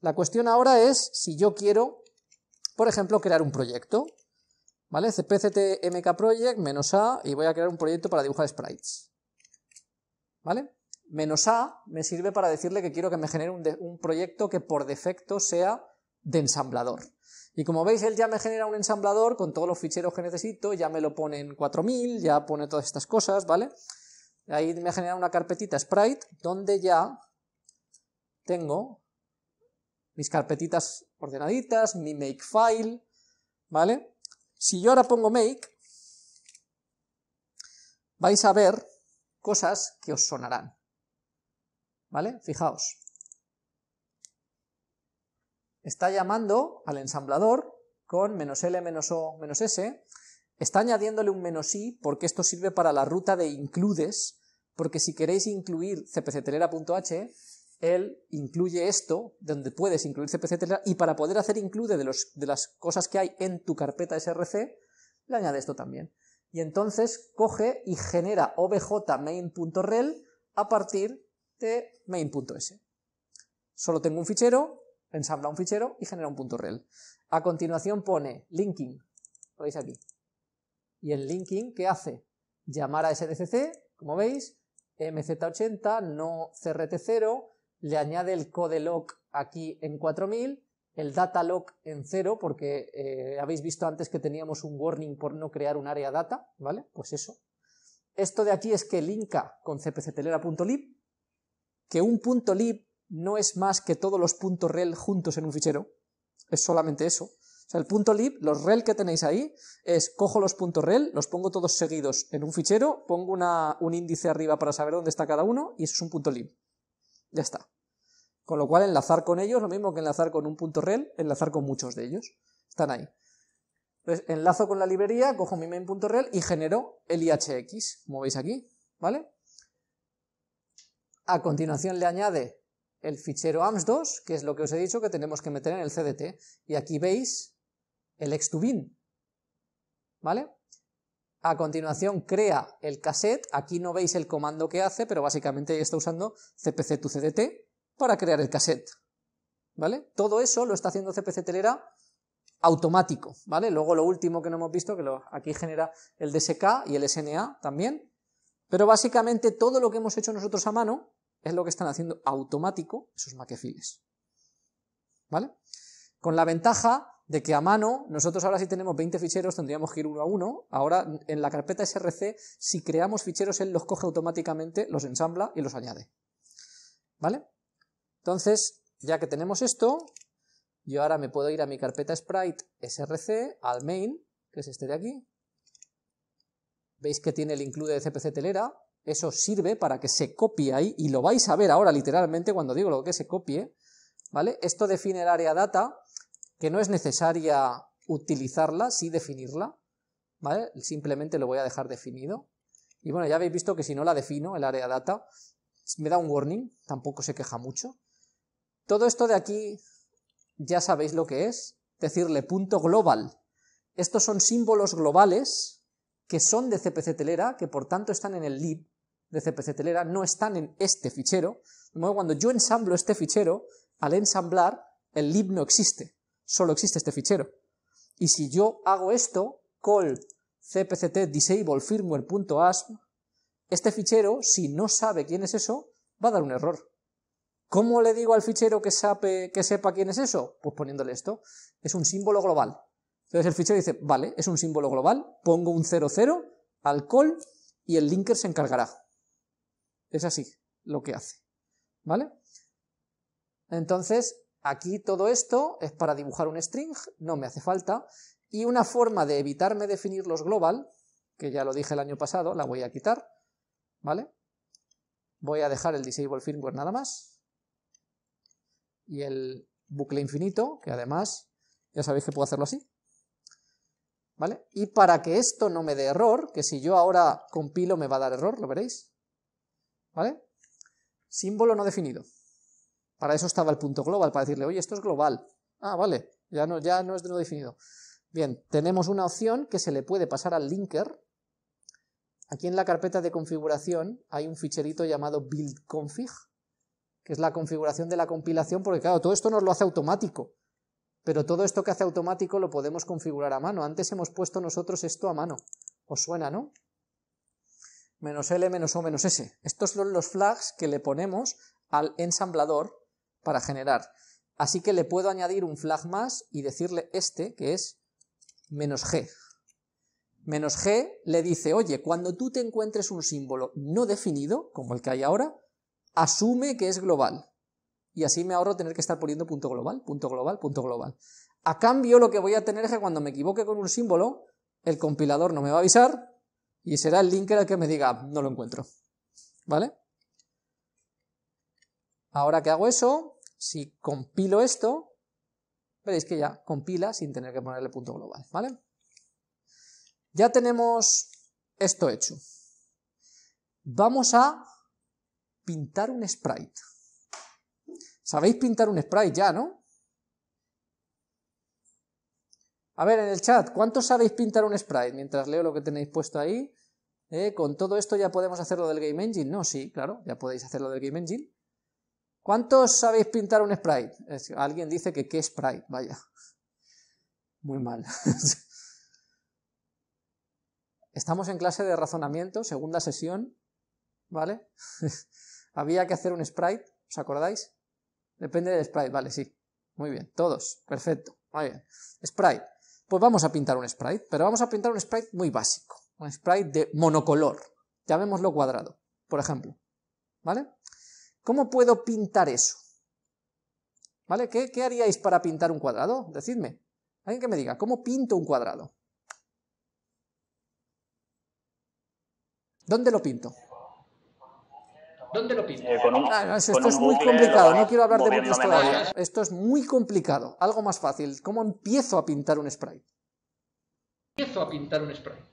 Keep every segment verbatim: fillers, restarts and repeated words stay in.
La cuestión ahora es si yo quiero, por ejemplo, crear un proyecto, ¿vale? cpctmkproject menos a y voy a crear un proyecto para dibujar sprites, ¿vale? Menos a me sirve para decirle que quiero que me genere un, de, un proyecto que por defecto sea de ensamblador. Y como veis, él ya me genera un ensamblador con todos los ficheros que necesito, ya me lo pone en cuatro mil, ya pone todas estas cosas, ¿vale? Ahí me genera una carpetita sprite donde ya tengo mis carpetitas ordenaditas, mi makefile, ¿vale? Si yo ahora pongo make, vais a ver cosas que os sonarán, ¿vale? Fijaos. Está llamando al ensamblador con menos L, menos O, menos S, está añadiéndole un menos I porque esto sirve para la ruta de includes, porque si queréis incluir cpctelera.h, él incluye esto, donde puedes incluir cpctelera, y para poder hacer include de, los, de las cosas que hay en tu carpeta src, le añade esto también. Y entonces coge y genera obj main punto rel a partir de main punto s. Solo tengo un fichero, ensambla un fichero y genera un punto rel. A continuación pone linking, lo veis aquí. Y el linking, ¿qué hace? Llamar a S D C C, como veis, M Z ochenta, no C R T cero, le añade el code lock aquí en cuatro mil, el data lock en cero, porque eh, habéis visto antes que teníamos un warning por no crear un área data, ¿vale? Pues eso. Esto de aquí es que linka con cpctelera.lib, que un punto lib no es más que todos los puntos rel juntos en un fichero, es solamente eso. O sea, el punto lib, los rel que tenéis ahí, es cojo los puntos rel, los pongo todos seguidos en un fichero, pongo una, un índice arriba para saber dónde está cada uno, y eso es un punto lib. Ya está. Con lo cual enlazar con ellos, lo mismo que enlazar con un punto rel, enlazar con muchos de ellos. Están ahí. Entonces, enlazo con la librería, cojo mi main punto rel y genero el I H X, como veis aquí, ¿vale? A continuación le añade el fichero A M S dos, que es lo que os he dicho que tenemos que meter en el C D T. Y aquí veis el X two bin, ¿vale? A continuación crea el cassette, aquí no veis el comando que hace, pero básicamente está usando cpc to C D T para crear el cassette, ¿vale? Todo eso lo está haciendo cpctelera automático, ¿vale? Luego lo último que no hemos visto, que lo, aquí genera el D S K y el S N A también, pero básicamente todo lo que hemos hecho nosotros a mano es lo que están haciendo automático esos makefiles, ¿vale? Con la ventaja de que a mano, nosotros ahora si tenemos veinte ficheros tendríamos que ir uno a uno, ahora en la carpeta src, si creamos ficheros, él los coge automáticamente, los ensambla y los añade, ¿vale? Entonces, ya que tenemos esto, yo ahora me puedo ir a mi carpeta sprite src, al main, que es este de aquí, veis que tiene el include de cpctelera, eso sirve para que se copie ahí, y lo vais a ver ahora literalmente cuando digo lo que se copie, ¿vale? Esto define el área data, que no es necesaria utilizarla, sí definirla, ¿vale? Simplemente lo voy a dejar definido, y bueno, ya habéis visto que si no la defino, el área data, me da un warning, tampoco se queja mucho. Todo esto de aquí, ya sabéis lo que es, decirle punto global, estos son símbolos globales, que son de cpctelera, que por tanto están en el lib de cpctelera, no están en este fichero, de modo que cuando yo ensamblo este fichero, al ensamblar, el lib no existe, solo existe este fichero, y si yo hago esto, call cpct disable firmware.asm, este fichero, si no sabe quién es eso, va a dar un error. ¿Cómo le digo al fichero que, sabe, que sepa quién es eso? Pues poniéndole esto, es un símbolo global. Entonces el fichero dice, vale, es un símbolo global, pongo un cero cero al call y el linker se encargará. Es así lo que hace, ¿vale? Entonces, aquí todo esto es para dibujar un string, no me hace falta, y una forma de evitarme definir los global, que ya lo dije el año pasado, la voy a quitar, ¿vale? Voy a dejar el disable firmware nada más, y el bucle infinito, que además ya sabéis que puedo hacerlo así, ¿vale? Y para que esto no me dé error, que si yo ahora compilo me va a dar error, lo veréis, ¿vale? Símbolo no definido. Para eso estaba el punto global, para decirle, oye, esto es global. Ah, vale, ya no, ya no es no definido. Bien, tenemos una opción que se le puede pasar al linker, Aquí en la carpeta de configuración hay un ficherito llamado build config, que es la configuración de la compilación, porque claro, todo esto nos lo hace automático, pero todo esto que hace automático lo podemos configurar a mano. Antes hemos puesto nosotros esto a mano. ¿Os suena, no? Menos L, menos O, menos S. Estos son los flags que le ponemos al ensamblador para generar. Así que le puedo añadir un flag más y decirle este, que es menos G. Menos G le dice, oye, cuando tú te encuentres un símbolo no definido, como el que hay ahora, asume que es global. Y así me ahorro tener que estar poniendo punto global, punto global, punto global. A cambio, lo que voy a tener es que cuando me equivoque con un símbolo, el compilador no me va a avisar y será el linker el que me diga, no lo encuentro. ¿Vale? Ahora que hago eso, si compilo esto, veréis que ya compila sin tener que ponerle punto global, ¿vale? Ya tenemos esto hecho. Vamos a pintar un sprite. ¿Sabéis pintar un sprite ya, no? A ver, en el chat, ¿cuántos sabéis pintar un sprite? Mientras leo lo que tenéis puesto ahí. Eh, ¿Con todo esto ya podemos hacer lo del Game Engine? No, sí, claro, ya podéis hacer lo del Game Engine. ¿Cuántos sabéis pintar un sprite? Es, alguien dice que qué sprite, vaya. Muy mal. Estamos en clase de razonamiento, segunda sesión, ¿vale? Había que hacer un sprite, ¿os acordáis? Depende del sprite, vale, sí. Muy bien, todos, perfecto, muy bien. Sprite, pues vamos a pintar un sprite, pero vamos a pintar un sprite muy básico. Un sprite de monocolor, llamémoslo cuadrado, por ejemplo, ¿vale? ¿Cómo puedo pintar eso? ¿Vale? ¿Qué, qué haríais para pintar un cuadrado? Decidme. Alguien que me diga, ¿cómo pinto un cuadrado? ¿Dónde lo pinto? ¿Dónde lo pinto? Eh, con un, ah, no, esto con es un muy bucle, complicado, no quiero hablar de bucles todavía. Más. Esto es muy complicado, algo más fácil. ¿Cómo empiezo a pintar un sprite? Empiezo a pintar un sprite.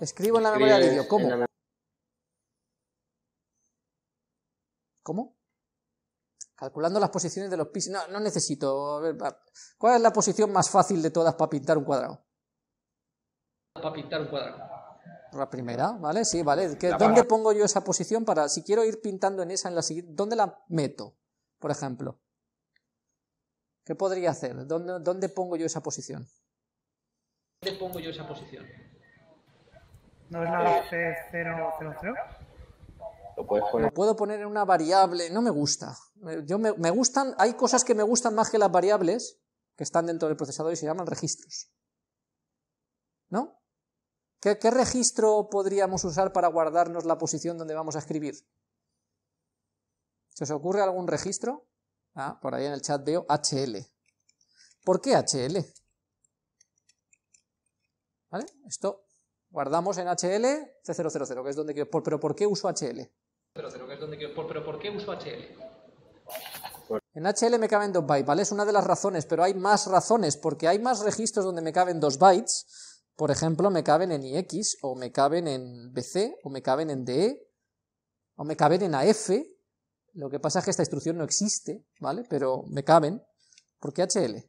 Escribo en la memoria del vídeo, ¿cómo? ¿Cómo? Calculando las posiciones de los píxeles. No, no necesito. A ver, ¿cuál es la posición más fácil de todas para pintar un cuadrado? Para pintar un cuadrado. La primera, ¿vale? Sí, vale. ¿Qué, ¿Dónde pongo yo esa posición para, si quiero ir pintando en esa, en la siguiente, dónde la meto, por ejemplo? ¿Qué podría hacer? ¿Dónde, dónde pongo yo esa posición? ¿Dónde pongo yo esa posición? ¿No es la C cero cero cero? Lo puedes poner. Lo puedo poner en una variable, no me gusta. Yo me, me gustan, hay cosas que me gustan más que las variables que están dentro del procesador y se llaman registros. ¿No? ¿Qué, qué registro podríamos usar para guardarnos la posición donde vamos a escribir? ¿Se os ocurre algún registro? Ah, por ahí en el chat veo H L. ¿Por qué H L? ¿Vale? Esto guardamos en H L C cero cero cero, que es donde quiero. ¿Pero por qué uso H L? Pero, pero, que es donde quiero, pero ¿por qué uso H L? En H L me caben dos bytes, ¿vale? Es una de las razones, pero hay más razones, porque hay más registros donde me caben dos bytes. Por ejemplo, me caben en I X, o me caben en B C, o me caben en D E, o me caben en A F. Lo que pasa es que esta instrucción no existe, ¿vale? Pero me caben. ¿Por qué H L?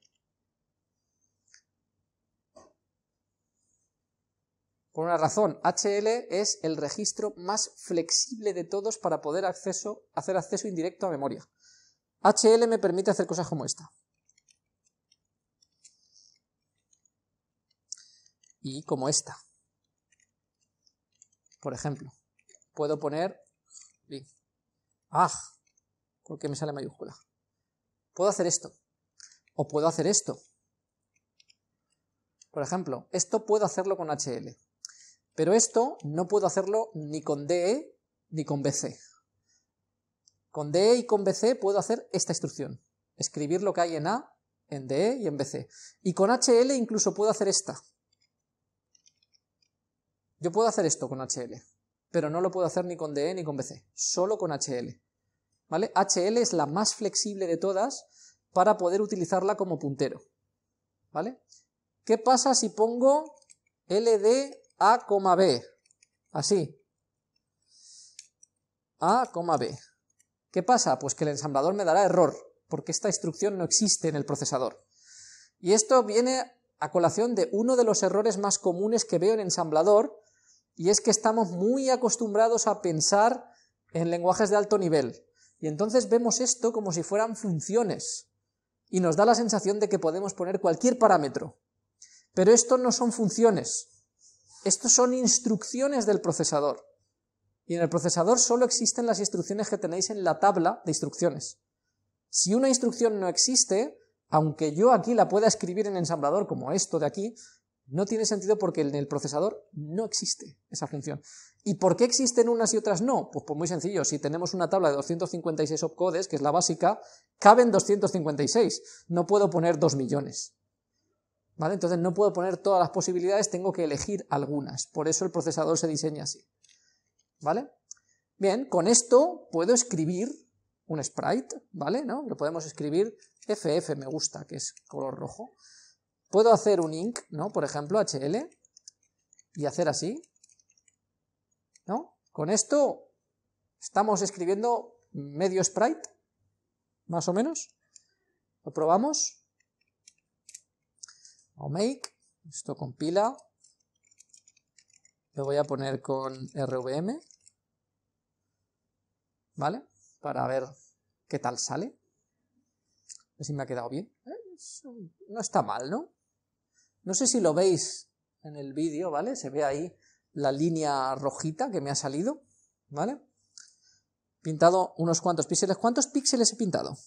Por una razón, H L es el registro más flexible de todos para poder acceso, hacer acceso indirecto a memoria. H L me permite hacer cosas como esta. Y como esta. Por ejemplo, puedo poner... ¡Ah! Porque me sale mayúscula. Puedo hacer esto. O puedo hacer esto. Por ejemplo, esto puedo hacerlo con H L. Pero esto no puedo hacerlo ni con D E ni con B C. Con D E y con B C puedo hacer esta instrucción. Escribir lo que hay en A, en D E y en B C. Y con H L incluso puedo hacer esta. Yo puedo hacer esto con H L, pero no lo puedo hacer ni con D E ni con B C, solo con H L. ¿Vale? H L es la más flexible de todas para poder utilizarla como puntero. ¿Vale? ¿Qué pasa si pongo L D A, B? Así. A, B. ¿Qué pasa? Pues que el ensamblador me dará error, porque esta instrucción no existe en el procesador. Y esto viene a colación de uno de los errores más comunes que veo en ensamblador, y es que estamos muy acostumbrados a pensar en lenguajes de alto nivel, y entonces vemos esto como si fueran funciones, y nos da la sensación de que podemos poner cualquier parámetro. Pero esto no son funciones, estos son instrucciones del procesador, y en el procesador solo existen las instrucciones que tenéis en la tabla de instrucciones. Si una instrucción no existe, aunque yo aquí la pueda escribir en ensamblador como esto de aquí, no tiene sentido porque en el procesador no existe esa función. ¿Y por qué existen unas y otras no? Pues, pues muy sencillo, si tenemos una tabla de doscientos cincuenta y seis opcodes, que es la básica, caben doscientos cincuenta y seis, no puedo poner dos millones. ¿Vale? Entonces no puedo poner todas las posibilidades, tengo que elegir algunas, por eso el procesador se diseña así. ¿Vale? Bien, con esto puedo escribir un sprite, ¿vale? ¿No? Lo podemos escribir F F, me gusta, que es color rojo. Puedo hacer un inc, ¿no? Por ejemplo, H L, y hacer así, ¿no? Con esto estamos escribiendo medio sprite, más o menos. Lo probamos. O make, esto compila. Lo voy a poner con R V M, ¿vale? Para ver qué tal sale. A ver si me ha quedado bien. No está mal, ¿no? No sé si lo veis en el vídeo, ¿vale? Se ve ahí la línea rojita que me ha salido, ¿vale? Pintado unos cuantos píxeles. ¿Cuántos píxeles he pintado?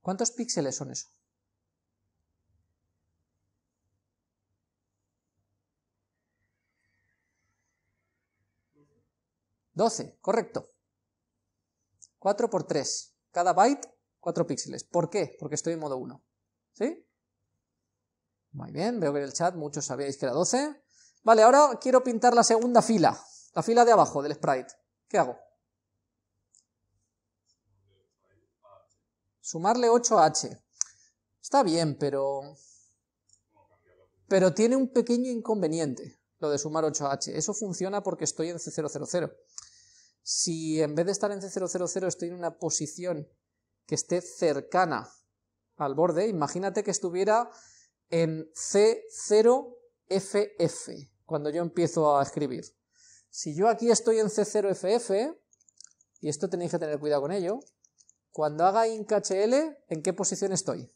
¿Cuántos píxeles son eso? doce, correcto. cuatro por tres. Cada byte, cuatro píxeles. ¿Por qué? Porque estoy en modo uno. ¿Sí? Muy bien, veo que en el chat muchos sabíais que era doce. Vale, ahora quiero pintar la segunda fila. La fila de abajo del sprite. ¿Qué hago? Sumarle ocho a H. Está bien, pero... Pero tiene un pequeño inconveniente lo de sumar ocho a H. Eso funciona porque estoy en C cero cero cero. Si en vez de estar en C cero cero cero estoy en una posición que esté cercana al borde, imagínate que estuviera en C cero F F, cuando yo empiezo a escribir. Si yo aquí estoy en C cero F F, y esto tenéis que tener cuidado con ello, cuando haga inc H L, ¿en qué posición estoy?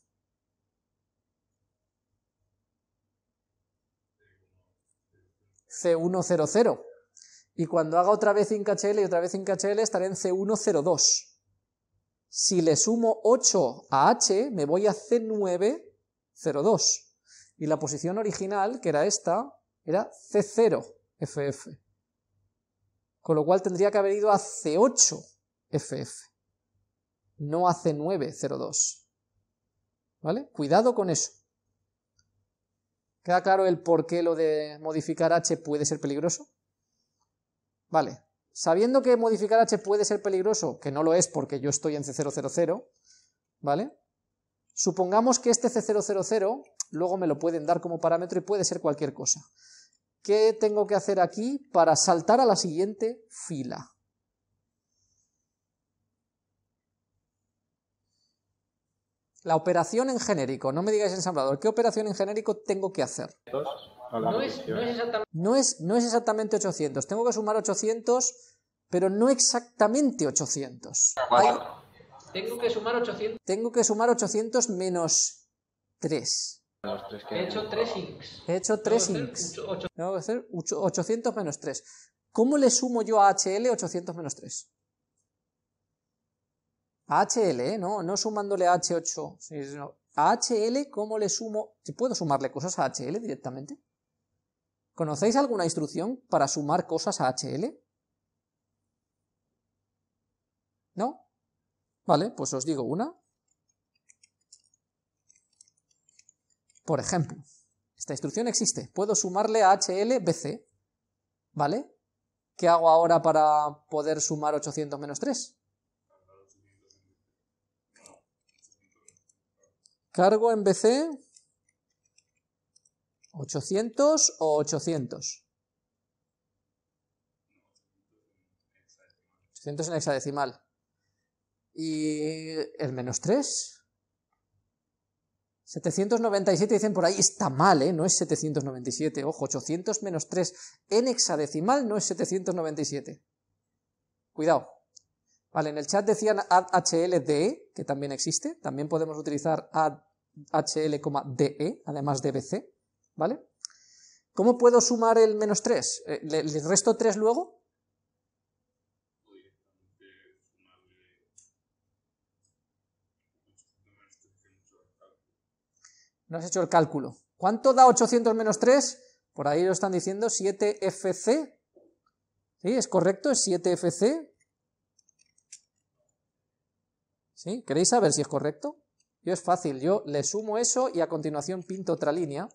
C uno cero cero. Y cuando haga otra vez inc H L y otra vez inc H L estaré en C uno cero dos. Si le sumo ocho a H, me voy a C nueve cero dos. Y la posición original, que era esta, era C cero F F. Con lo cual tendría que haber ido a C ocho F F. No a C nueve cero dos. ¿Vale? Cuidado con eso. ¿Queda claro el por qué lo de modificar H puede ser peligroso? Vale, sabiendo que modificar H puede ser peligroso, que no lo es porque yo estoy en C cero cero cero, ¿vale? Supongamos que este C cero cero cero luego me lo pueden dar como parámetro y puede ser cualquier cosa. ¿Qué tengo que hacer aquí para saltar a la siguiente fila? La operación en genérico, no me digáis ensamblador, ¿qué operación en genérico tengo que hacer? No es, no, es no, es, no es exactamente ochocientos, tengo que sumar ochocientos, pero no exactamente ochocientos. Hay... Tengo que sumar ochocientos. Tengo que sumar ochocientos menos tres. tres que... He hecho tres inks. He hecho tres inks. Tengo que hacer ochocientos menos tres. ¿Cómo le sumo yo a H L ochocientos menos tres? A H L, ¿eh? No, no sumándole a H ocho. Sino a H L, ¿cómo le sumo? ¿Puedo sumarle cosas a H L directamente? ¿Conocéis alguna instrucción para sumar cosas a H L? ¿No? Vale, pues os digo una. Por ejemplo, esta instrucción existe. Puedo sumarle a H L B C. ¿Vale? ¿Qué hago ahora para poder sumar ochocientos menos tres? Cargo en B C... ¿ochocientos o ochocientos? ochocientos en hexadecimal. ¿Y el menos tres? setecientos noventa y siete dicen por ahí, está mal, ¿eh? No es setecientos noventa y siete, ojo, ochocientos menos tres en hexadecimal no es setecientos noventa y siete. Cuidado. Vale, en el chat decían A D H L D E, que también existe, también podemos utilizar A D H L D E, además de B C, ¿vale? ¿Cómo puedo sumar el menos tres? ¿Le, le resto tres luego? No has hecho el cálculo. ¿Cuánto da ochocientos menos tres? Por ahí lo están diciendo, siete F C. ¿Sí? ¿Es correcto? ¿Es siete F C? ¿Sí? ¿Queréis saber si es correcto? Yo es fácil, yo le sumo eso y a continuación pinto otra línea.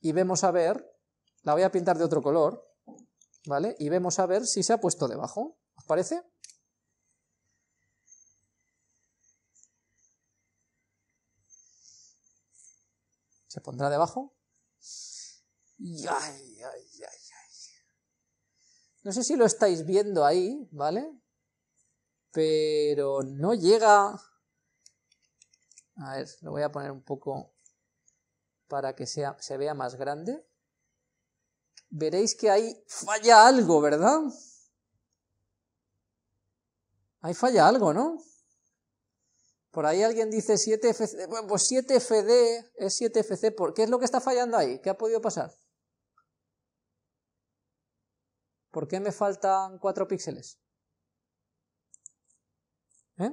Y vemos a ver, la voy a pintar de otro color, ¿vale? Y vemos a ver si se ha puesto debajo, ¿os parece? ¿Se pondrá debajo? Ay, ay, ay, ay. No sé si lo estáis viendo ahí, ¿vale? Pero no llega... A ver, lo voy a poner un poco para que sea, se vea más grande. Veréis que ahí falla algo, ¿verdad? Ahí falla algo, ¿no? Por ahí alguien dice siete F C, bueno, pues siete F D es siete F C, ¿por qué es lo que está fallando ahí? ¿Qué ha podido pasar? ¿Por qué me faltan cuatro píxeles? ¿Eh?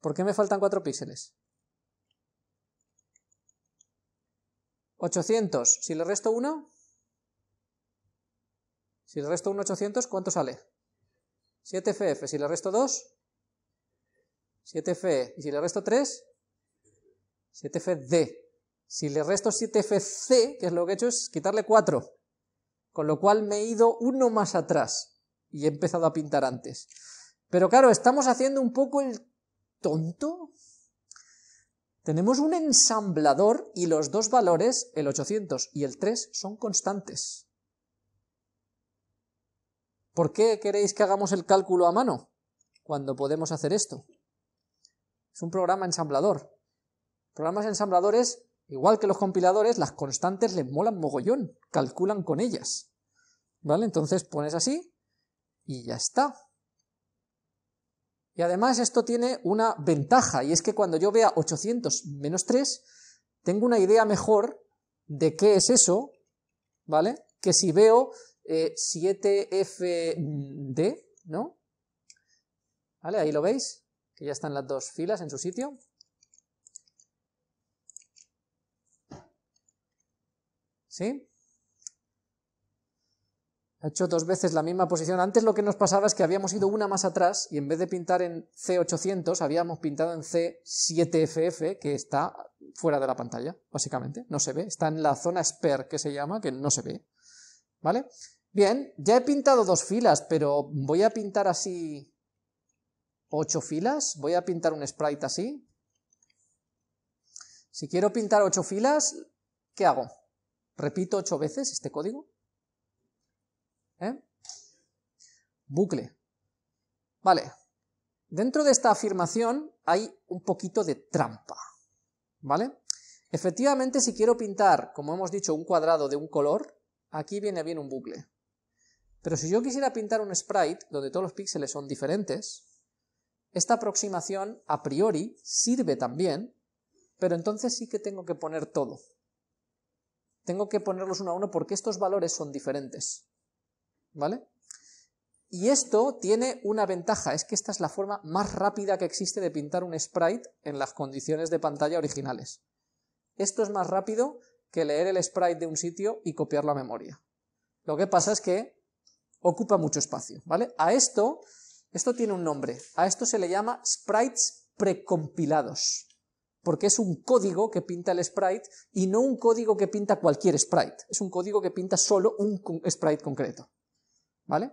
¿Por qué me faltan cuatro píxeles? ochocientos, si le resto uno, si le resto uno ochocientos, ¿cuánto sale? siete F F, si le resto dos... siete F E, y si le resto tres, siete F D. Si le resto siete F C, que es lo que he hecho, es quitarle cuatro. Con lo cual me he ido uno más atrás y he empezado a pintar antes. Pero claro, estamos haciendo un poco el tonto. Tenemos un ensamblador y los dos valores, el ochocientos y el tres, son constantes. ¿Por qué queréis que hagamos el cálculo a mano cuando podemos hacer esto? Es un programa ensamblador. Programas ensambladores, igual que los compiladores, las constantes les molan mogollón, calculan con ellas. ¿Vale? Entonces pones así y ya está. Y además esto tiene una ventaja, y es que cuando yo vea ochocientos menos tres, tengo una idea mejor de qué es eso, ¿vale? Que si veo eh, siete F D, ¿no? ¿Vale? Ahí lo veis. Que ya están las dos filas en su sitio. ¿Sí? Ha hecho dos veces la misma posición. Antes lo que nos pasaba es que habíamos ido una más atrás y en vez de pintar en C ochocientos habíamos pintado en C siete F F, que está fuera de la pantalla, básicamente. No se ve. Está en la zona spare, que se llama, que no se ve. ¿Vale? Bien, ya he pintado dos filas, pero voy a pintar así... ocho filas, voy a pintar un sprite así. Si quiero pintar ocho filas, ¿qué hago? ¿Repito ocho veces este código? ¿Eh? Bucle. Vale. Dentro de esta afirmación hay un poquito de trampa. ¿Vale? Efectivamente, si quiero pintar, como hemos dicho, un cuadrado de un color, aquí viene bien un bucle. Pero si yo quisiera pintar un sprite donde todos los píxeles son diferentes... Esta aproximación, a priori, sirve también, pero entonces sí que tengo que poner todo. Tengo que ponerlos uno a uno porque estos valores son diferentes. ¿Vale? Y esto tiene una ventaja, es que esta es la forma más rápida que existe de pintar un sprite en las condiciones de pantalla originales. Esto es más rápido que leer el sprite de un sitio y copiarlo a memoria. Lo que pasa es que ocupa mucho espacio, ¿vale? A esto... Esto tiene un nombre, a esto se le llama sprites precompilados, porque es un código que pinta el sprite y no un código que pinta cualquier sprite, es un código que pinta solo un sprite concreto, ¿vale?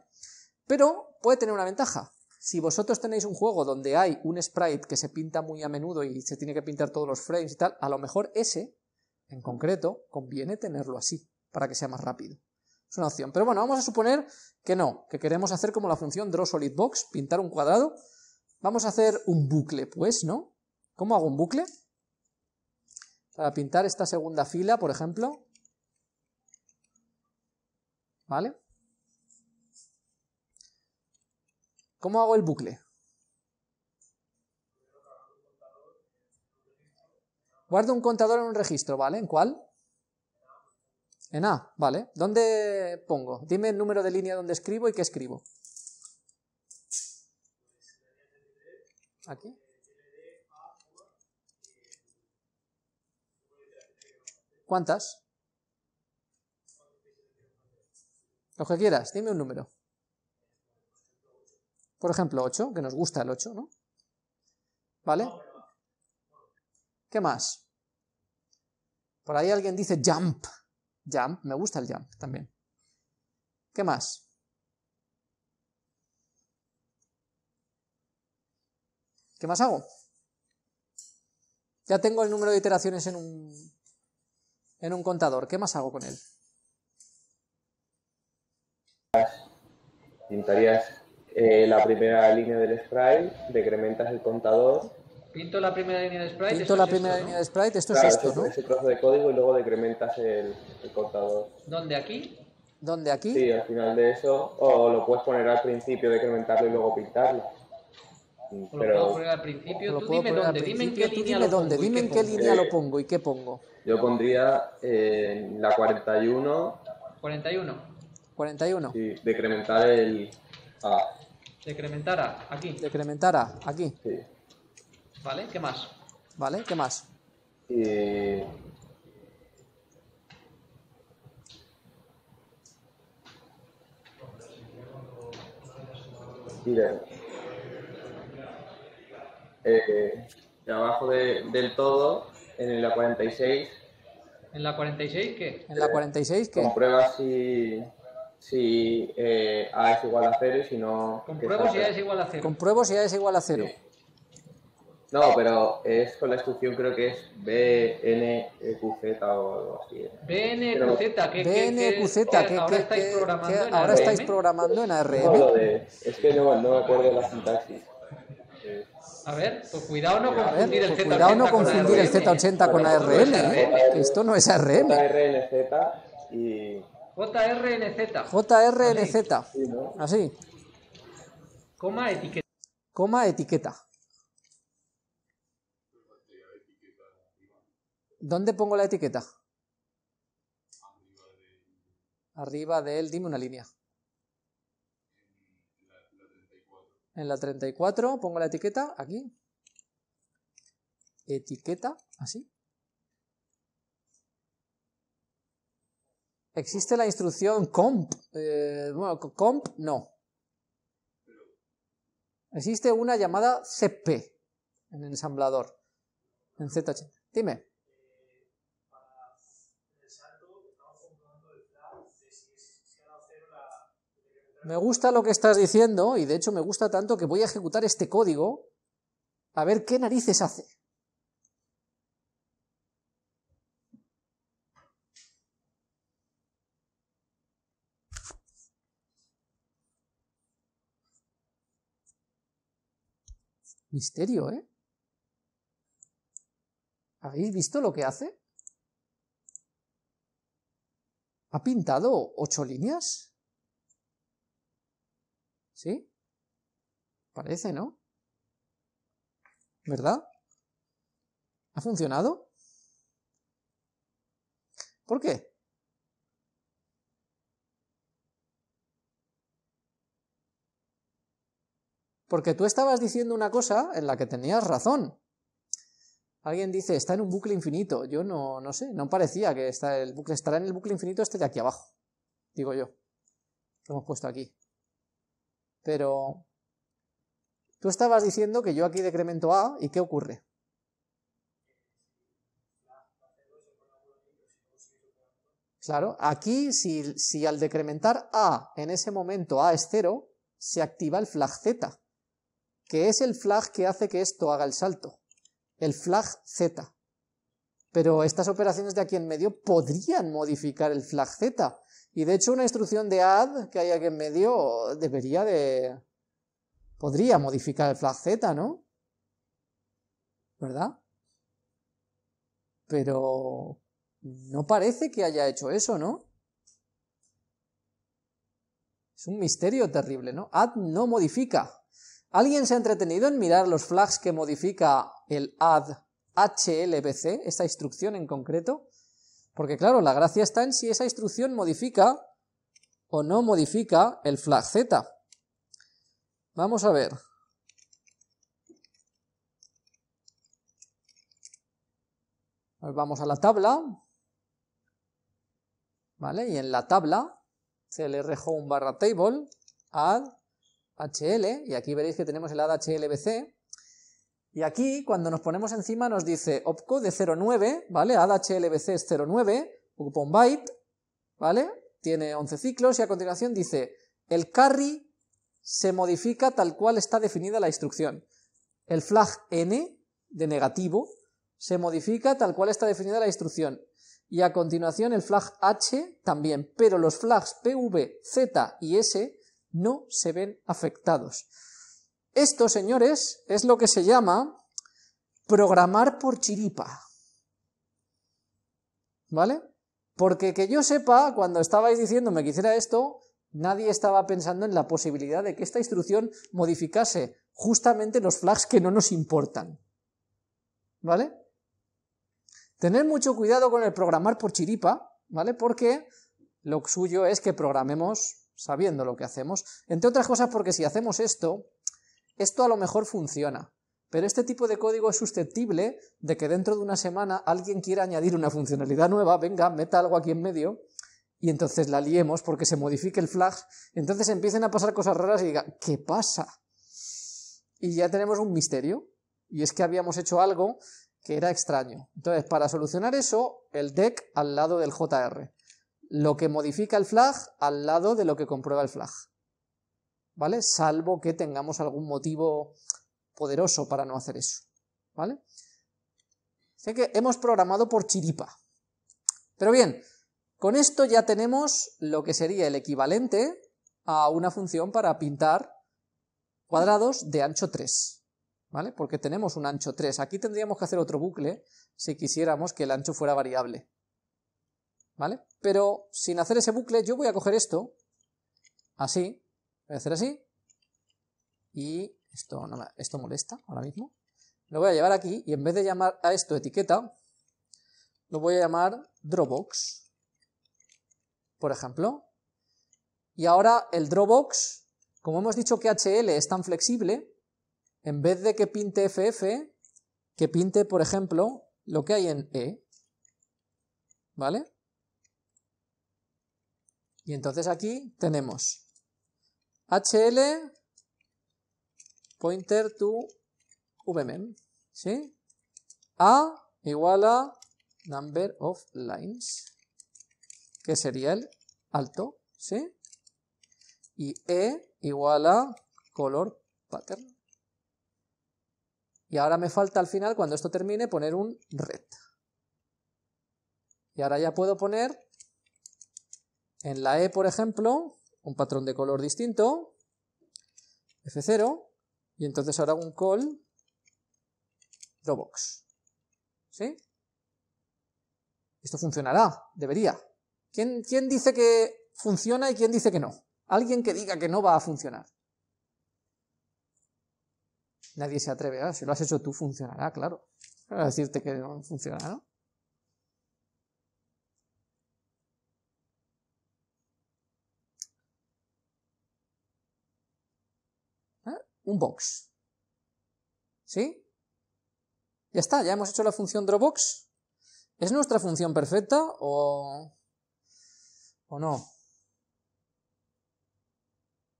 Pero puede tener una ventaja, si vosotros tenéis un juego donde hay un sprite que se pinta muy a menudo y se tiene que pintar todos los frames y tal, a lo mejor ese, en concreto, conviene tenerlo así, para que sea más rápido. Es una opción, pero bueno, vamos a suponer que no, que queremos hacer como la función draw solid box, pintar un cuadrado. Vamos a hacer un bucle, pues, ¿no? ¿Cómo hago un bucle? para pintar esta segunda fila, por ejemplo. ¿Vale? ¿Cómo hago el bucle? Guardo un contador en un registro, ¿vale? ¿En cuál? En A, ¿vale? ¿Dónde pongo? Dime el número de línea donde escribo y qué escribo. Aquí. ¿Cuántas? Lo que quieras, dime un número. Por ejemplo, ocho, que nos gusta el ocho, ¿no? ¿Vale? ¿Qué más? Por ahí alguien dice jump. Jump, me gusta el jump también. ¿Qué más? ¿Qué más hago? Ya tengo el número de iteraciones en un, en un contador. ¿Qué más hago con él? Pintarías eh, la primera línea del sprite, decrementas el contador. Pinto la primera línea de sprite. Pinto la primera línea de sprite, esto es esto, ¿no? Ese trozo de código y luego decrementas el, el contador. ¿Dónde aquí? ¿Dónde aquí? Sí, al final de eso. O lo puedes poner al principio, decrementarlo y luego pintarlo. Pero... Lo puedo poner al principio, tú dime dónde, dime en qué línea lo pongo, dime en qué línea lo pongo y qué pongo. Yo pondría eh, la cuarenta y uno. ¿cuarenta y uno? cuarenta y uno. Sí, decrementar el A. Decrementar A, aquí. Decrementar A, aquí. Sí. Vale, ¿qué más? Vale, ¿qué más? Eh... Mira. Eh, de abajo de, del todo, en la cuarenta y seis. ¿En la cuarenta y seis qué? ¿En la cuarenta y seis qué? Comprueba si, si eh, A es igual a cero y si no... Compruebo si A es igual a cero. Compruebo si A es igual a cero. Sí. No, pero es con la instrucción, creo que es B N Q Z o algo así. B N Q Z, ¿qué, B N Q Z, ¿qué, qué, ahora estáis programando, ¿qué, en ahora estáis programando en A R M? No, lo de, es que no, no me acuerdo la sintaxis. A ver, pues cuidado no confundir ver, pues el Z ochenta, cuidado no confundir el Z ochenta con A R M, con A R M, ¿eh? Esto no es A R M. J R N Z y... J R N Z. J R N Z. Así. Así. Coma etiqueta. Coma etiqueta. ¿Dónde pongo la etiqueta? Arriba de él, dime una línea. En la treinta y cuatro pongo la etiqueta, aquí. Etiqueta, así. Existe la instrucción comp. Eh, bueno, comp no. Existe una llamada cp en el ensamblador. En Z ochenta. Dime. Me gusta lo que estás diciendo y de hecho me gusta tanto que voy a ejecutar este código a ver qué narices hace. Misterio, ¿eh? ¿Habéis visto lo que hace? ¿Ha pintado ocho líneas? ¿Sí? Parece, ¿no? ¿Verdad? ¿Ha funcionado? ¿Por qué? Porque tú estabas diciendo una cosa en la que tenías razón. Alguien dice, está en un bucle infinito. Yo no, no sé, no parecía que está el bucle, estará en el bucle infinito este de aquí abajo. Digo yo, que hemos puesto aquí. Pero tú estabas diciendo que yo aquí decremento A, ¿y qué ocurre? Claro, aquí si, si al decrementar A, en ese momento A es cero, se activa el flag Z, que es el flag que hace que esto haga el salto, el flag Z. Pero estas operaciones de aquí en medio podrían modificar el flag Z, y de hecho una instrucción de add que hay aquí en medio debería de... podría modificar el flag Z, ¿no? ¿Verdad? Pero no parece que haya hecho eso, ¿no? Es un misterio terrible, ¿no? Add no modifica. ¿Alguien se ha entretenido en mirar los flags que modifica el add H L B C, esta instrucción en concreto? Porque claro, la gracia está en si esa instrucción modifica o no modifica el flag Z. Vamos a ver. Vamos a la tabla, ¿vale? Y en la tabla, clr home barra table, add hl, y aquí veréis que tenemos el add hlbc, y aquí cuando nos ponemos encima nos dice opcode cero nueve, ¿vale? Add hlbc es cero nueve, ocupa un byte, ¿vale? Tiene once ciclos, y a continuación dice el carry se modifica tal cual está definida la instrucción. El flag n de negativo se modifica tal cual está definida la instrucción, y a continuación el flag H también, pero los flags P V, Z y S no se ven afectados. Esto, señores, es lo que se llama programar por chiripa, ¿vale? Porque que yo sepa, cuando estabais diciéndome que hiciera esto, nadie estaba pensando en la posibilidad de que esta instrucción modificase justamente los flags que no nos importan, ¿vale? Tener mucho cuidado con el programar por chiripa, ¿vale? Porque lo suyo es que programemos sabiendo lo que hacemos. Entre otras cosas porque si hacemos esto, esto a lo mejor funciona, pero este tipo de código es susceptible de que dentro de una semana alguien quiera añadir una funcionalidad nueva, venga, meta algo aquí en medio, y entonces la liemos porque se modifique el flag, entonces empiecen a pasar cosas raras y digan, ¿qué pasa? Y ya tenemos un misterio, y es que habíamos hecho algo que era extraño. Entonces, para solucionar eso, el deck al lado del J R, lo que modifica el flag al lado de lo que comprueba el flag, ¿vale? Salvo que tengamos algún motivo poderoso para no hacer eso, ¿vale? Así que hemos programado por chiripa. Pero bien, con esto ya tenemos lo que sería el equivalente a una función para pintar cuadrados de ancho tres. ¿Vale? Porque tenemos un ancho tres. Aquí tendríamos que hacer otro bucle si quisiéramos que el ancho fuera variable, ¿vale? Pero sin hacer ese bucle yo voy a coger esto, así, voy a hacer así, y esto, no me, esto molesta ahora mismo. Lo voy a llevar aquí y en vez de llamar a esto etiqueta, lo voy a llamar drawbox, por ejemplo. Y ahora el drawbox, como hemos dicho que H L es tan flexible, en vez de que pinte F F, que pinte, por ejemplo, lo que hay en E, ¿vale? Y entonces aquí tenemos H L pointer to vmem, ¿sí? A igual a number of lines, que sería el alto, ¿sí? Y E igual a color pattern. Y ahora me falta al final, cuando esto termine, poner un red. Y ahora ya puedo poner en la E, por ejemplo, un patrón de color distinto, F cero, y entonces ahora hago un call drawbox. ¿Sí? Esto funcionará, debería. ¿Quién, quién dice que funciona y quién dice que no? Alguien que diga que no va a funcionar. Nadie se atreve, ¿eh? Si lo has hecho tú funcionará, claro. Para decirte que no funcionará, ¿no? ¿Eh? Un box. ¿Sí? Ya está, ya hemos hecho la función drawbox. ¿Es nuestra función perfecta o, o no?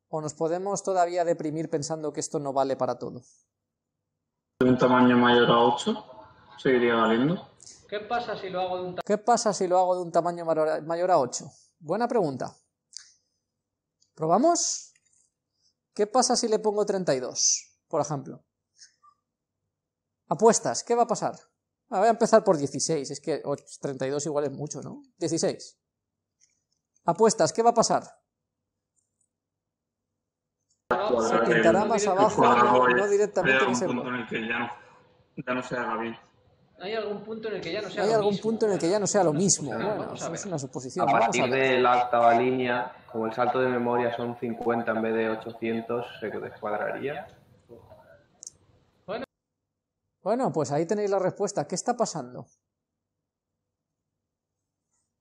¿O nos podemos todavía deprimir pensando que esto no vale para todo? ¿De un tamaño mayor a ocho? ¿Seguiría valiendo? ¿Qué pasa si lo hago de un, ta ¿Qué pasa si lo hago de un tamaño mayor a ocho? Buena pregunta. ¿Probamos? ¿Qué pasa si le pongo treinta y dos, por ejemplo? Apuestas, ¿qué va a pasar? Ah, voy a empezar por dieciséis, es que treinta y dos igual es mucho, ¿no? dieciséis. Apuestas, ¿qué va a pasar? Se pintará más abajo, no directamente que se... Ya no se haga bien. ¿Hay algún punto en el que ya no sea, ¿Hay lo, algún mismo? Punto en el que ya no sea lo mismo? Pues, bueno, eso es una suposición. A partir a de la octava línea, como el salto de memoria son cincuenta en vez de ochocientos, se descuadraría. Bueno. Bueno, pues ahí tenéis la respuesta. ¿Qué está pasando?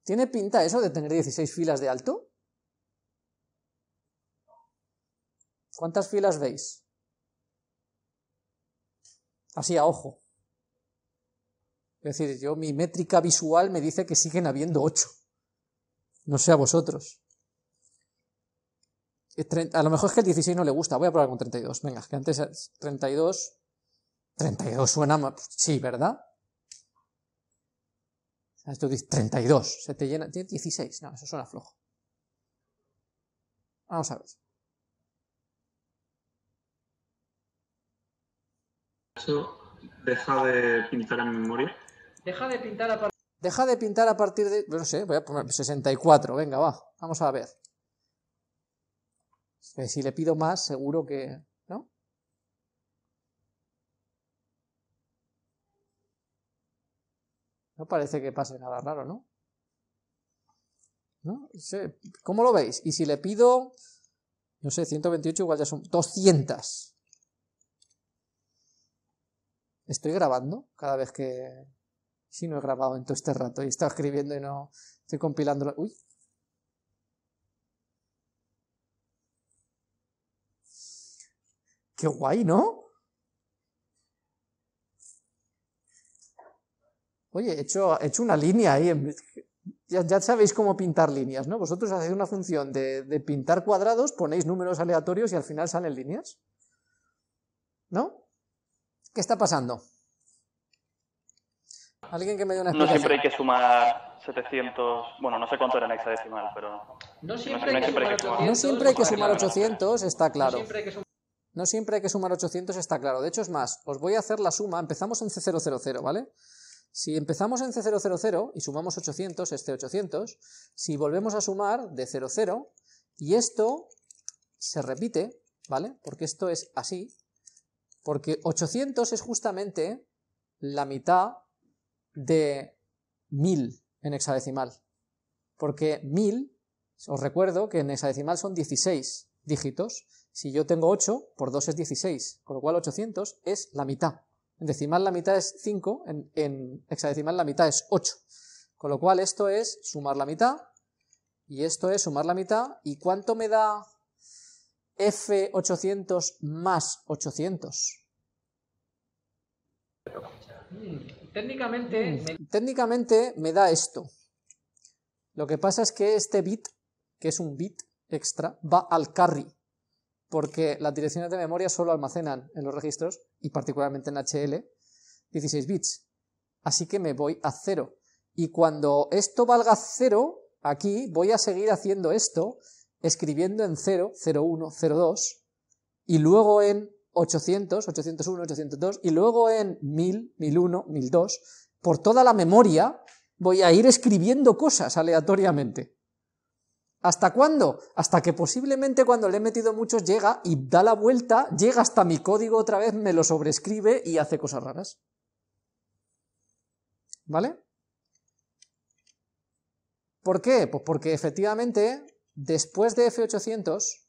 ¿Tiene pinta eso de tener dieciséis filas de alto? ¿Cuántas filas veis? Así a ojo. Es decir, yo, mi métrica visual me dice que siguen habiendo ocho. No sé a vosotros. A lo mejor es que el dieciséis no le gusta. Voy a probar con treinta y dos. Venga, que antes treinta y dos... treinta y dos suena más... Sí, ¿verdad? Esto dice treinta y dos. Se te llena... Tiene dieciséis. No, eso suena flojo. Vamos a ver. ¿Eso deja de pintar en memoria? Deja de pintar a, par... Deja de pintar a partir de... No sé, voy a poner sesenta y cuatro, venga, va, vamos a ver. Si le pido más, seguro que... ¿no? No parece que pase nada raro, ¿no? ¿No? ¿Cómo lo veis? Y si le pido, no sé, ciento veintiocho, igual ya son doscientos. Estoy grabando cada vez que... Sí, no he grabado en todo este rato y he estado escribiendo y no estoy compilándolo. Uy. Qué guay, ¿no? Oye, he hecho, he hecho una línea ahí. En... Ya, ya sabéis cómo pintar líneas, ¿no? Vosotros hacéis una función de, de pintar cuadrados, ponéis números aleatorios y al final salen líneas, ¿no? ¿Qué está pasando? ¿Alguien que me dé una explicación? No siempre hay que sumar setecientos, bueno, no sé cuánto era en hexadecimal, pero... No siempre hay que sumar ochocientos. No siempre hay que sumar ochocientos, está claro. No siempre hay que sumar ochocientos, está claro. De hecho, es más, os voy a hacer la suma, empezamos en C cero cero cero, ¿vale? Si empezamos en C cero cero cero y sumamos ochocientos, este ochocientos, si volvemos a sumar de cero cero, y esto se repite, ¿vale? Porque esto es así, porque ochocientos es justamente la mitad de mil en hexadecimal, porque mil, os recuerdo que en hexadecimal son dieciséis dígitos, si yo tengo ocho, por dos es dieciséis, con lo cual ochocientos es la mitad, en decimal la mitad es cinco, en, en hexadecimal la mitad es ocho, con lo cual esto es sumar la mitad, y esto es sumar la mitad, ¿y cuánto me da F ochocientos más ochocientos? Técnicamente me... Técnicamente me da esto. Lo que pasa es que este bit, que es un bit extra, va al carry, porque las direcciones de memoria solo almacenan en los registros, y particularmente en H L, dieciséis bits. Así que me voy a cero. Y cuando esto valga cero, aquí voy a seguir haciendo esto, escribiendo en cero, cero uno, cero dos, y luego en ochocientos, ochocientos uno, ochocientos dos, y luego en mil, mil uno, mil dos, por toda la memoria voy a ir escribiendo cosas aleatoriamente. ¿Hasta cuándo? Hasta que posiblemente cuando le he metido muchos llega y da la vuelta, llega hasta mi código otra vez, me lo sobrescribe y hace cosas raras. ¿Vale? ¿Por qué? Pues porque efectivamente, después de F ochocientos...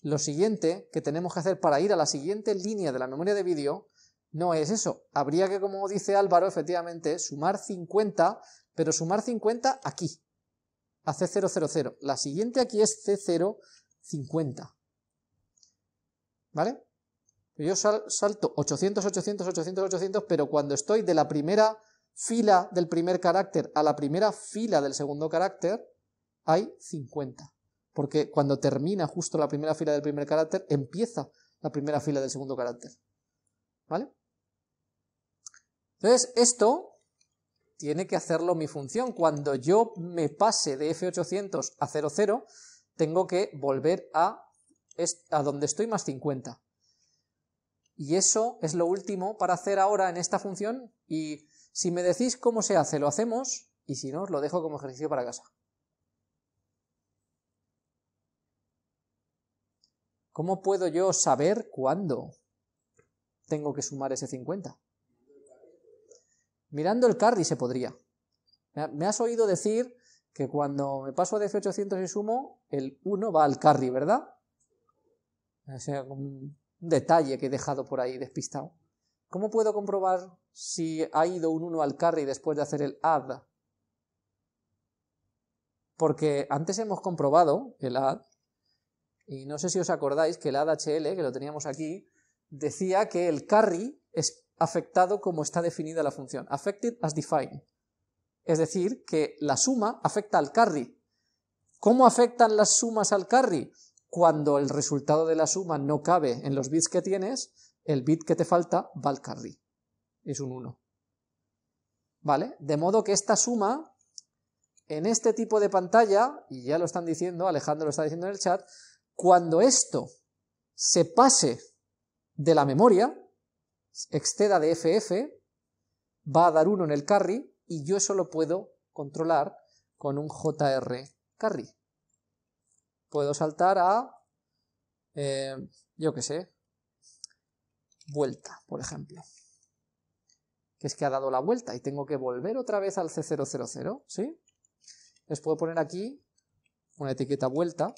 Lo siguiente que tenemos que hacer para ir a la siguiente línea de la memoria de vídeo no es eso. Habría que, como dice Álvaro, efectivamente, sumar cincuenta, pero sumar cincuenta aquí, a C cero cero cero. La siguiente aquí es C cero cincuenta. ¿Vale? Yo salto ochocientos, ochocientos, ochocientos, ochocientos, pero cuando estoy de la primera fila del primer carácter a la primera fila del segundo carácter, hay cincuenta. Porque cuando termina justo la primera fila del primer carácter, empieza la primera fila del segundo carácter. ¿Vale? Entonces, esto tiene que hacerlo mi función. Cuando yo me pase de F ochocientos a cero cero, tengo que volver a, a donde estoy más cincuenta. Y eso es lo último para hacer ahora en esta función. Y si me decís cómo se hace, lo hacemos. Y si no, os lo dejo como ejercicio para casa. ¿Cómo puedo yo saber cuándo tengo que sumar ese cincuenta? Mirando el carry se podría. Me has oído decir que cuando me paso de F ochocientos y sumo, el uno va al carry, ¿verdad? O sea, un detalle que he dejado por ahí despistado. ¿Cómo puedo comprobar si ha ido un uno al carry después de hacer el add? Porque antes hemos comprobado el add, y no sé si os acordáis que el add H L, que lo teníamos aquí, decía que el carry es afectado como está definida la función, affected as defined. Es decir, que la suma afecta al carry. ¿Cómo afectan las sumas al carry? Cuando el resultado de la suma no cabe en los bits que tienes, el bit que te falta va al carry. Es un uno. ¿Vale? De modo que esta suma, en este tipo de pantalla, y ya lo están diciendo, Alejandro lo está diciendo en el chat, cuando esto se pase de la memoria, exceda de F F, va a dar uno en el carry, y yo eso lo puedo controlar con un J R carry. Puedo saltar a, eh, yo qué sé, vuelta, por ejemplo. Que es que ha dado la vuelta y tengo que volver otra vez al C cero cero cero, ¿sí? Les puedo poner aquí una etiqueta vuelta,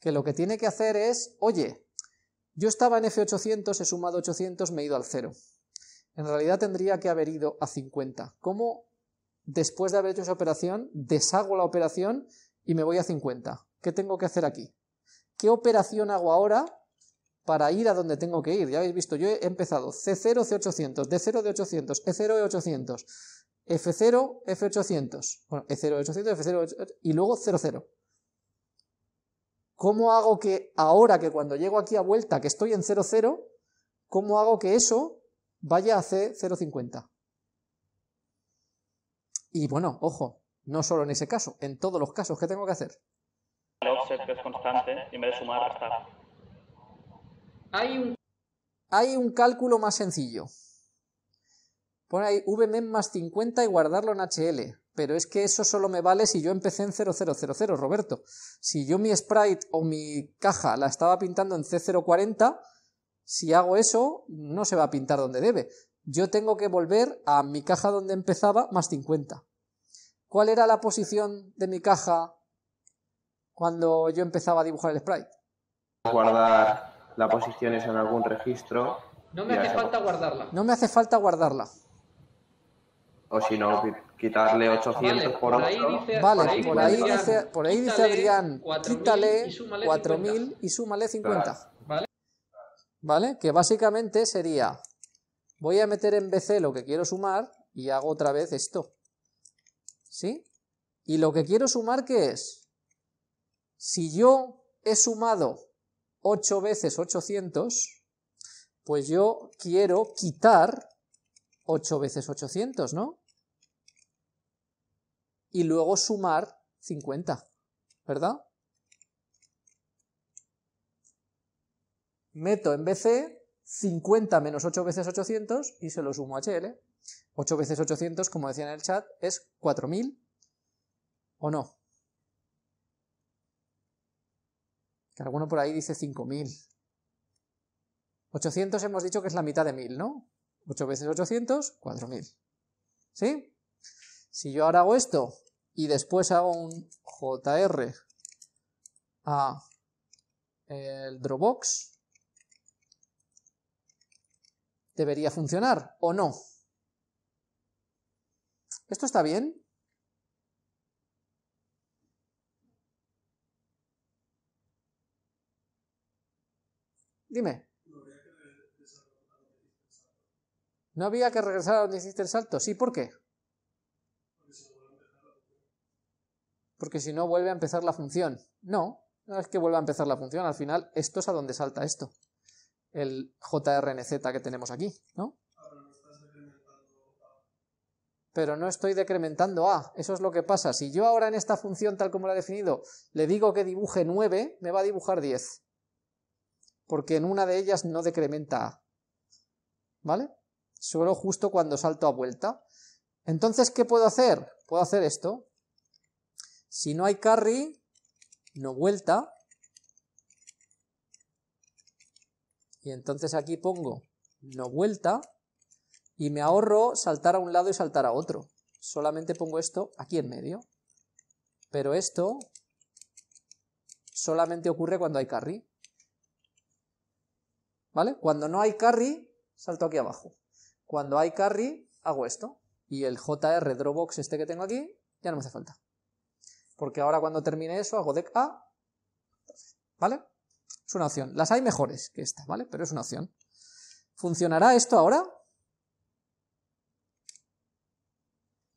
que lo que tiene que hacer es, oye, yo estaba en F ochocientos, he sumado ochocientos, me he ido al cero. En realidad tendría que haber ido a cincuenta. ¿Cómo, después de haber hecho esa operación, deshago la operación y me voy a cincuenta? ¿Qué tengo que hacer aquí? ¿Qué operación hago ahora para ir a donde tengo que ir? Ya habéis visto, yo he empezado C cero, C ochocientos, D cero, D ochocientos, E cero, E ochocientos, F cero, F ochocientos, bueno, E cero, E ochocientos, F cero, y luego cero cero. ¿Cómo hago que ahora, que cuando llego aquí a vuelta, que estoy en cero cero, cómo hago que eso vaya a C cero cincuenta? Y bueno, ojo, no solo en ese caso, en todos los casos, ¿qué tengo que hacer? El offset que es constante, en vez de sumar, restar. Hay un... Hay un cálculo más sencillo. Pon ahí vmem más cincuenta y guardarlo en H L, pero es que eso solo me vale si yo empecé en cero cero cero cero, Roberto. Si yo mi sprite o mi caja la estaba pintando en C cero cuarenta... Si hago eso, no se va a pintar donde debe. Yo tengo que volver a mi caja donde empezaba, más cincuenta. ¿Cuál era la posición de mi caja cuando yo empezaba a dibujar el sprite? Guardar las posiciones en algún registro. No me hace falta guardarla. No me hace falta guardarla. O si no, quitarle ochocientos por otro. Vale, por ahí dice, por ahí dice Adrián, quítale cuatro mil y súmale cincuenta. Vale. ¿Vale? Que básicamente sería, voy a meter en B C lo que quiero sumar y hago otra vez esto, ¿sí? Y lo que quiero sumar, ¿qué es? Si yo he sumado ocho veces ochocientos, pues yo quiero quitar ocho veces ochocientos, ¿no? Y luego sumar cincuenta, ¿verdad? Meto en B C cincuenta menos ocho veces ochocientos y se lo sumo a H L. ocho veces ochocientos, como decían en el chat, es cuatro mil, ¿o no? Que alguno por ahí dice cinco mil. ochocientos hemos dicho que es la mitad de mil, ¿no? ocho veces ochocientos, cuatro mil. ¿Sí? Si yo ahora hago esto y después hago un J R a el Dropbox, ¿debería funcionar o no? ¿Esto está bien? Dime. ¿No había que regresar a donde hiciste el salto? Sí, ¿por qué? Porque si no vuelve a empezar la función. No, no es que vuelva a empezar la función, al final esto es a donde salta esto. El J R N Z que tenemos aquí, ¿no? Pero no estoy decrementando A, eso es lo que pasa. Si yo ahora en esta función, tal como la he definido, le digo que dibuje nueve, me va a dibujar diez. Porque en una de ellas no decrementa A. ¿Vale? Solo justo cuando salto a vuelta. Entonces, ¿qué puedo hacer? Puedo hacer esto. Si no hay carry, no vuelta. Y entonces aquí pongo no vuelta y me ahorro saltar a un lado y saltar a otro. Solamente pongo esto aquí en medio. Pero esto solamente ocurre cuando hay carry. ¿Vale? Cuando no hay carry, salto aquí abajo. Cuando hay carry, hago esto. Y el J R Drawbox este que tengo aquí, ya no me hace falta. Porque ahora cuando termine eso, hago dec A. ¿Vale? Es una opción. Las hay mejores que esta, ¿vale? Pero es una opción. ¿Funcionará esto ahora?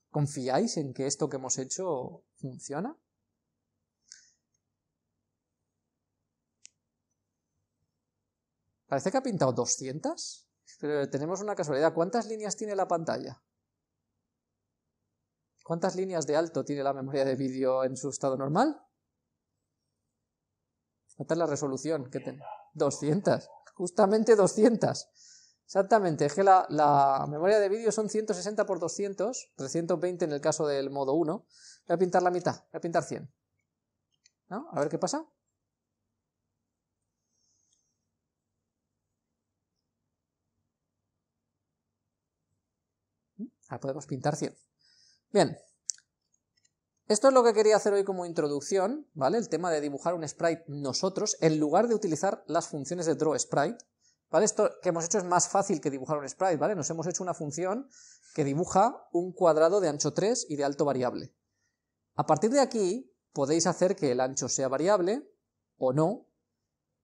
¿Confiáis en que esto que hemos hecho funciona? Parece que ha pintado doscientas, pero tenemos una casualidad. ¿Cuántas líneas tiene la pantalla? ¿Cuántas líneas de alto tiene la memoria de vídeo en su estado normal? ¿Cuánta es la resolución que tiene? doscientas, justamente doscientas. Exactamente, es que la, la memoria de vídeo son ciento sesenta por doscientos, trescientos veinte en el caso del modo uno. Voy a pintar la mitad, voy a pintar cien. ¿No? A ver qué pasa. Ahora podemos pintar cien. Bien. Esto es lo que quería hacer hoy como introducción, ¿vale? El tema de dibujar un sprite nosotros, en lugar de utilizar las funciones de drawSprite. ¿Vale? Esto que hemos hecho es más fácil que dibujar un sprite, ¿vale? Nos hemos hecho una función que dibuja un cuadrado de ancho tres y de alto variable. A partir de aquí podéis hacer que el ancho sea variable o no,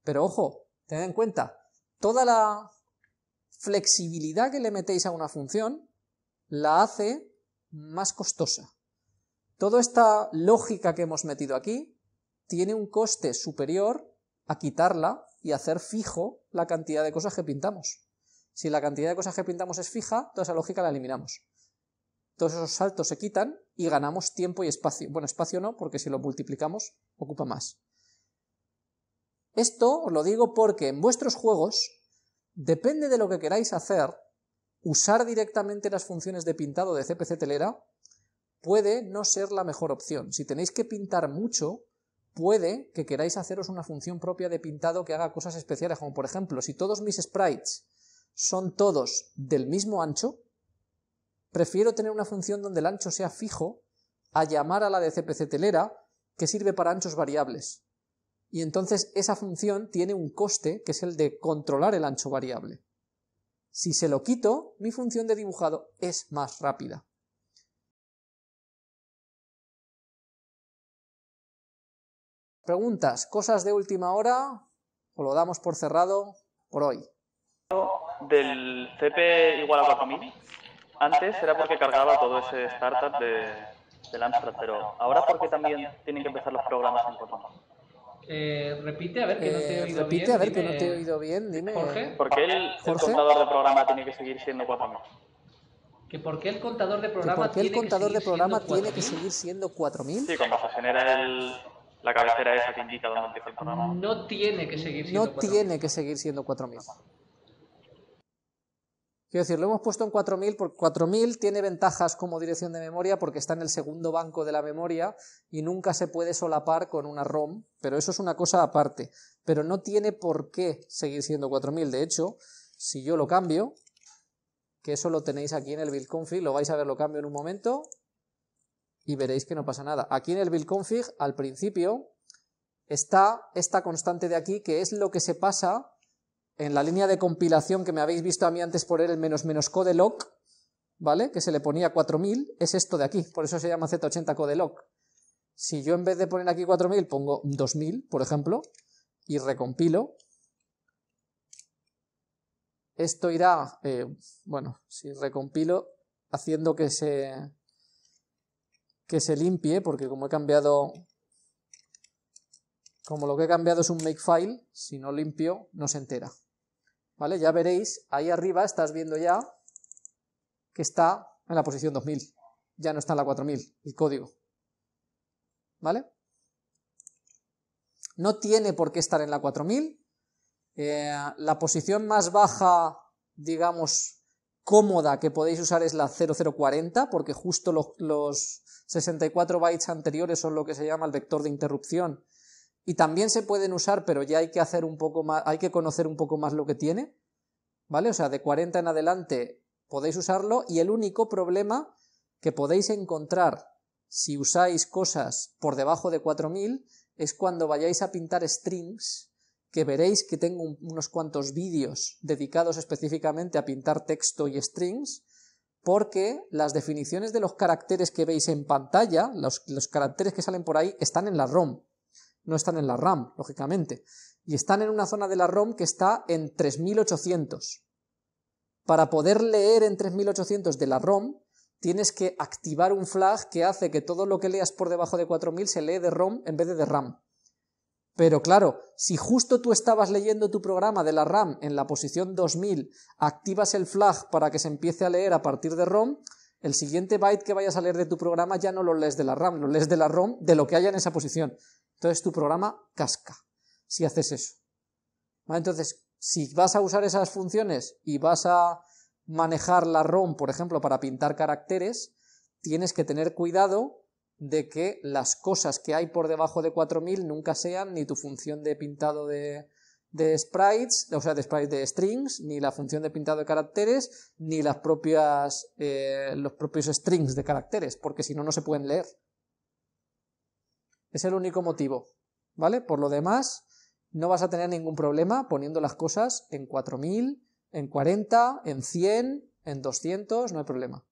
pero ojo, tened en cuenta, toda la flexibilidad que le metéis a una función la hace más costosa. Toda esta lógica que hemos metido aquí tiene un coste superior a quitarla y hacer fijo la cantidad de cosas que pintamos. Si la cantidad de cosas que pintamos es fija, toda esa lógica la eliminamos. Todos esos saltos se quitan y ganamos tiempo y espacio. Bueno, espacio no, porque si lo multiplicamos ocupa más. Esto os lo digo porque en vuestros juegos, depende de lo que queráis hacer, usar directamente las funciones de pintado de CPCtelera puede no ser la mejor opción. Si tenéis que pintar mucho, puede que queráis haceros una función propia de pintado que haga cosas especiales, como por ejemplo, si todos mis sprites son todos del mismo ancho, prefiero tener una función donde el ancho sea fijo a llamar a la de CPCtelera, que sirve para anchos variables. Y entonces esa función tiene un coste, que es el de controlar el ancho variable. Si se lo quito, mi función de dibujado es más rápida. Preguntas, cosas de última hora, o lo damos por cerrado por hoy. Del C P igual a cuatro mil, antes era porque cargaba todo ese startup de, del Amstrad, pero ahora porque también tienen que empezar los programas en cuatro mil. Eh, repite, a ver, que no te he oído eh, repite, bien. Repite, a ver, dime, que no te he oído bien, dime. Jorge. ¿Por qué el, el contador de programa tiene que seguir siendo cuatro mil? ¿Que por qué el contador de programa, tiene, el contador que de programa tiene que seguir siendo cuatro mil? Sí, cuando se genera el... La cabecera esa que indica dónde empieza el programa. No tiene que seguir siendo cuatro mil. No tiene que seguir siendo cuatro mil. Quiero decir, lo hemos puesto en cuatro mil porque cuatro mil tiene ventajas como dirección de memoria porque está en el segundo banco de la memoria y nunca se puede solapar con una ROM, pero eso es una cosa aparte. Pero no tiene por qué seguir siendo cuatro mil. De hecho, si yo lo cambio, que eso lo tenéis aquí en el build config, lo vais a ver, lo cambio en un momento... Y veréis que no pasa nada. Aquí en el build config, al principio, está esta constante de aquí, que es lo que se pasa en la línea de compilación que me habéis visto a mí antes poner el menos menos codelock, ¿vale? Que se le ponía cuatro mil, es esto de aquí, por eso se llama Z ochenta codelock. Si yo en vez de poner aquí cuatro mil pongo dos mil, por ejemplo, y recompilo, esto irá, eh, bueno, si recompilo, haciendo que se... que se limpie, porque como he cambiado, como lo que he cambiado es un makefile, si no limpio no se entera, ¿vale? Ya veréis, ahí arriba estás viendo ya que está en la posición dos mil, ya no está en la cuatro mil, el código, ¿vale? No tiene por qué estar en la cuatro mil, eh, la posición más baja, digamos, cómoda que podéis usar es la cero cero cuarenta, porque justo los, los sesenta y cuatro bytes anteriores son lo que se llama el vector de interrupción, y también se pueden usar, pero ya hay que hacer un poco más, hay que conocer un poco más lo que tiene, ¿vale? O sea, de cuarenta en adelante podéis usarlo, y el único problema que podéis encontrar si usáis cosas por debajo de cuatro mil es cuando vayáis a pintar strings, que veréis que tengo unos cuantos vídeos dedicados específicamente a pintar texto y strings, porque las definiciones de los caracteres que veis en pantalla, los, los caracteres que salen por ahí, están en la ROM, no están en la RAM, lógicamente, y están en una zona de la ROM que está en tres mil ochocientos. Para poder leer en tres mil ochocientos de la ROM, tienes que activar un flag que hace que todo lo que leas por debajo de cuatro mil se lee de ROM en vez de de RAM. Pero claro, si justo tú estabas leyendo tu programa de la RAM en la posición dos mil, activas el flag para que se empiece a leer a partir de ROM, el siguiente byte que vayas a leer de tu programa ya no lo lees de la RAM, lo lees de la ROM de lo que haya en esa posición. Entonces tu programa casca, si haces eso. ¿Vale? Entonces, si vas a usar esas funciones y vas a manejar la ROM, por ejemplo, para pintar caracteres, tienes que tener cuidado de que las cosas que hay por debajo de cuatro mil nunca sean ni tu función de pintado de, de sprites, o sea, de sprites de strings, ni la función de pintado de caracteres, ni las propias, eh, los propios strings de caracteres, porque si no, no se pueden leer. Es el único motivo, ¿vale? Por lo demás, no vas a tener ningún problema poniendo las cosas en cuatro mil, en cuarenta, en cien, en doscientos, no hay problema.